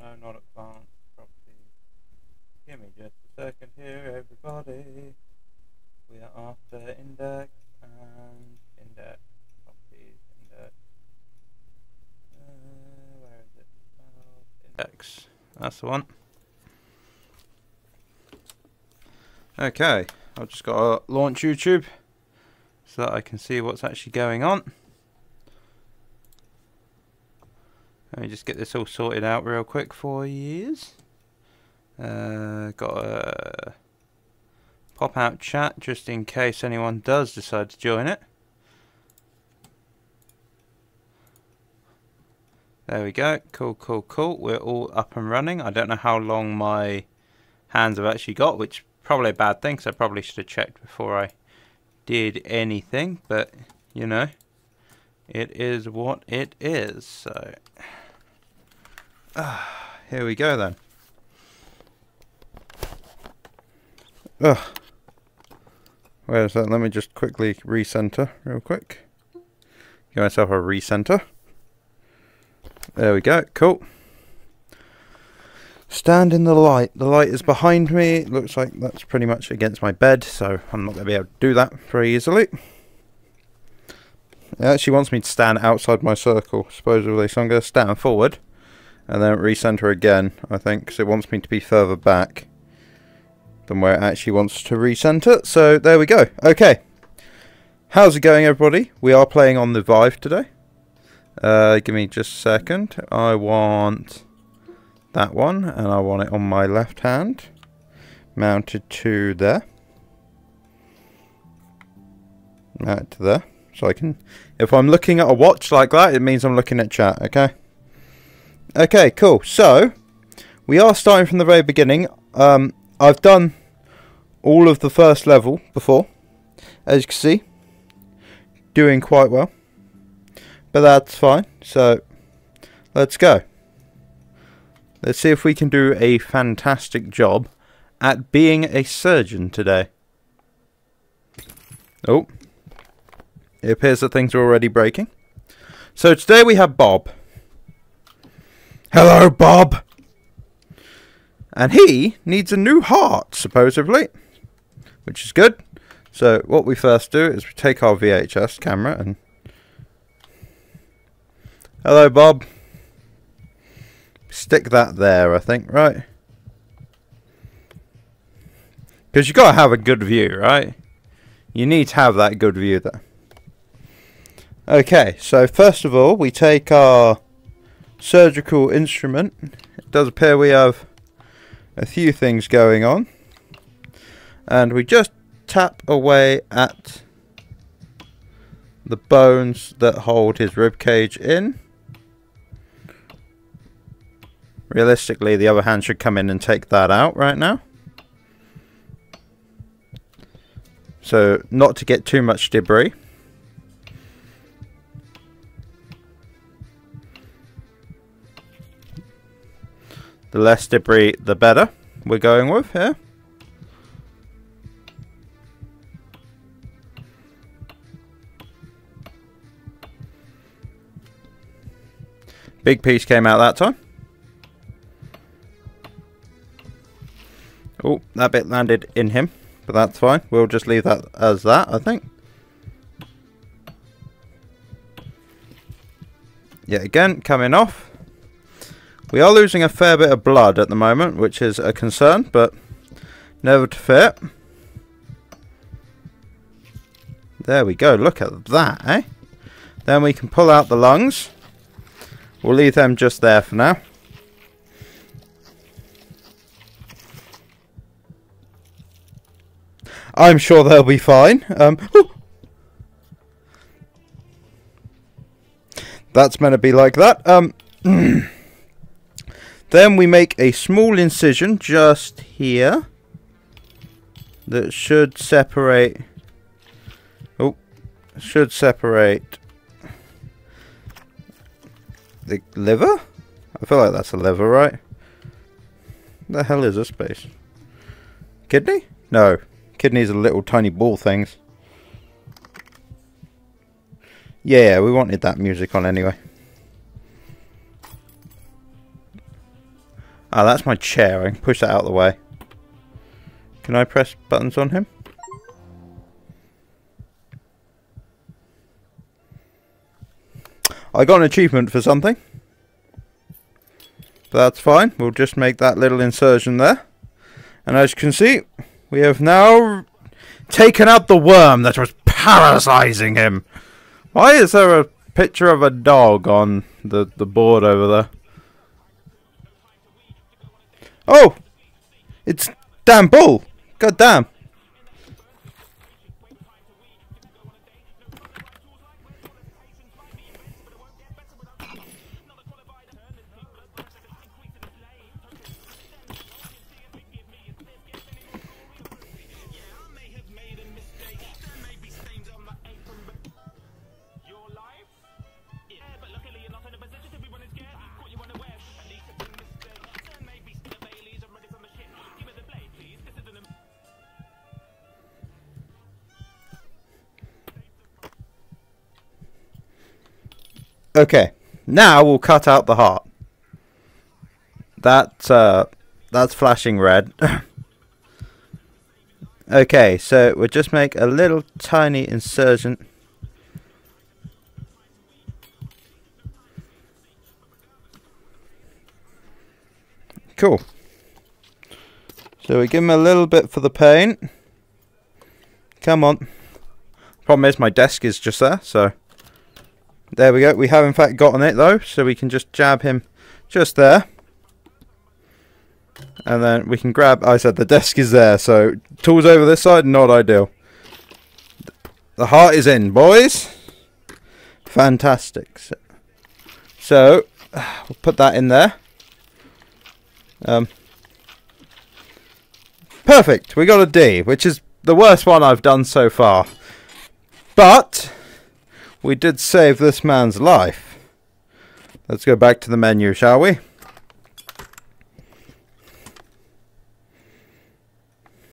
No, not advanced properties. Give me just a second here, everybody. We are after index and index properties. Index. Where is it? Index. That's the one. Okay, I've just got to launch YouTube so that I can see what's actually going on. Let me just get this all sorted out real quick for you. Got a pop-out chat just in case anyone does decide to join it. There we go. Cool, cool, cool. We're all up and running. I don't know how long my hands have actually got, which is probably a bad thing, because I probably should have checked before I did anything, but, you know, it is what it is, so... here we go then. Wait a second, let me just quickly recenter real quick. Give myself a recenter. There we go, cool. Stand in the light. The light is behind me. It looks like that's pretty much against my bed, so I'm not going to be able to do that very easily. It actually wants me to stand outside my circle, supposedly, so I'm going to stand forward and then recenter again, I think, because it wants me to be further back than where it actually wants to recenter. So there we go. Okay. How's it going, everybody? We are playing on the Vive today. Give me just a second. I want that one, and I want it on my left hand, mounted to there. Mounted to there. So I can, if I'm looking at a watch like that, it means I'm looking at chat, okay? Okay, cool. So, we are starting from the very beginning. I've done all of the first level before, as you can see. Doing quite well. But that's fine. So, let's go. Let's see if we can do a fantastic job at being a surgeon today. Oh. It appears that things are already breaking. So today we have Bob. Hello, Bob! And he needs a new heart, supposedly. Which is good. So what we first do is we take our VHS camera and... Hello, Bob. Stick that there, I think, right? Because you got to have a good view, right? You need to have that good view there. Okay, so first of all, we take our surgical instrument. It does appear we have a few things going on. And we just tap away at the bones that hold his ribcage in. Realistically, the other hand should come in and take that out right now. So, not to get too much debris. The less debris, the better. We're going with here. Big piece came out that time. Oh, that bit landed in him, but that's fine. We'll just leave that as that, I think. Yet again, coming off. We are losing a fair bit of blood at the moment, which is a concern, but never to fear. There we go, look at that, eh? Then we can pull out the lungs. We'll leave them just there for now. I'm sure they'll be fine. That's meant to be like that. Then we make a small incision just here that should separate the liver? I feel like that's a liver, right? What the hell is this space? Kidney? No. Kidneys are little tiny ball things. Yeah, we wanted that music on anyway. Ah, that's my chair. I can push that out of the way. Can I press buttons on him? I got an achievement for something. But that's fine. We'll just make that little insertion there. And as you can see, we have now taken out the worm that was paralysing him. Why is there a picture of a dog on the board over there? Oh! It's damn bull! God damn! Okay, now we'll cut out the heart. That's flashing red. Okay, so we'll just make a little tiny insertion. Cool. So we give him a little bit for the pain. Come on. Problem is my desk is just there, so... There we go. We have in fact gotten it though, so we can just jab him just there. And then we can grab... I said the desk is there, so tools over this side, not ideal. The heart is in, boys. Fantastic. So, we'll put that in there. Perfect. We got a D, which is the worst one I've done so far. But... we did save this man's life. Let's go back to the menu, shall we?